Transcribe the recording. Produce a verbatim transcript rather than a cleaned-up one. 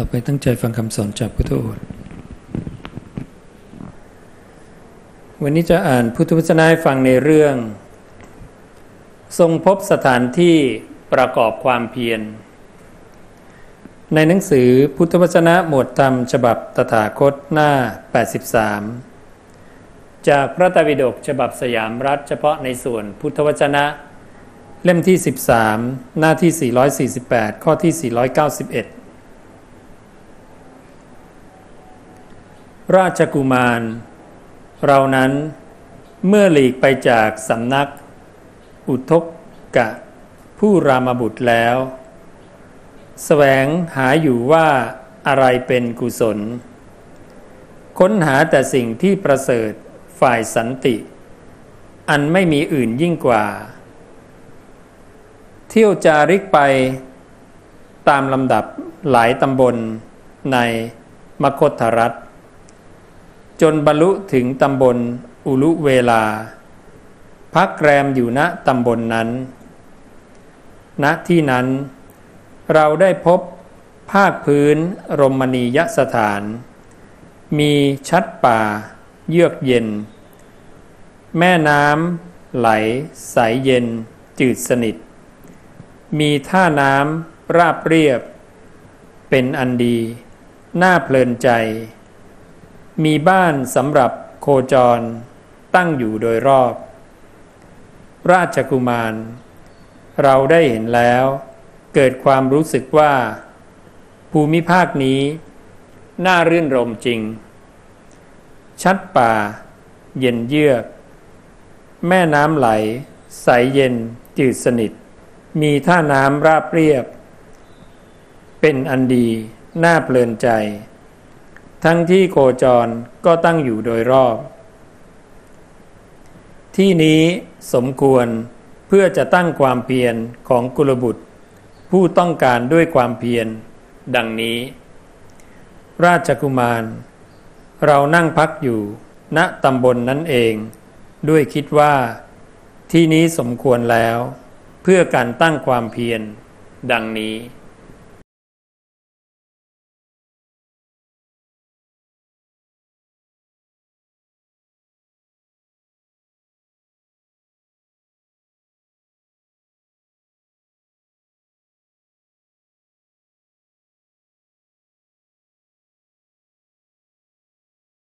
ต่อไปตั้งใจฟังคำสอนจากพุทธโอษฐ์วันนี้จะอ่านพุทธวจนะให้ฟังในเรื่องทรงพบสถานที่ประกอบความเพียรในหนังสือพุทธวจนะหมวดธรรมฉบับตถาคตหน้าแปดสิบสามจากพระไตรปิฎกฉบับสยามรัฐเฉพาะในส่วนพุทธวจนะเล่มที่สิบสามหน้าที่สี่ร้อยสี่สิบแปดข้อที่สี่ร้อยเก้าสิบเอ็ดราชกุมารเรานั้นเมื่อหลีกไปจากสำนักอุทกกะผู้รามบุตรแล้วแสวงหาอยู่ว่าอะไรเป็นกุศลค้นหาแต่สิ่งที่ประเสริฐฝ่ายสันติอันไม่มีอื่นยิ่งกว่าเที่ยวจาริกไปตามลำดับหลายตำบลในมคธรัฐจนบรรลุถึงตำบลอุลุเวลาพักแรมอยู่ณตำบลนั้นณที่นั้นเราได้พบภาคพื้นรมณียสถานมีชัดป่าเยือกเย็นแม่น้ำไหลใสเย็นจืดสนิทมีท่าน้ำราบเรียบเป็นอันดีน่าเพลินใจมีบ้านสำหรับโคจรตั้งอยู่โดยรอบราชกุมารเราได้เห็นแล้วเกิดความรู้สึกว่าภูมิภาคนี้น่ารื่นรมจริงชัดป่าเย็นเยือกแม่น้ำไหลใสเย็นจืดสนิทมีท่าน้ำราบเรียบเป็นอันดีน่าเพลินใจทั้งที่โคจรก็ตั้งอยู่โดยรอบที่นี้สมควรเพื่อจะตั้งความเพียรของกุลบุตรผู้ต้องการด้วยความเพียรดังนี้ราชกุมารเรานั่งพักอยู่ณตำบลนั้นเองด้วยคิดว่าที่นี้สมควรแล้วเพื่อการตั้งความเพียรดังนี้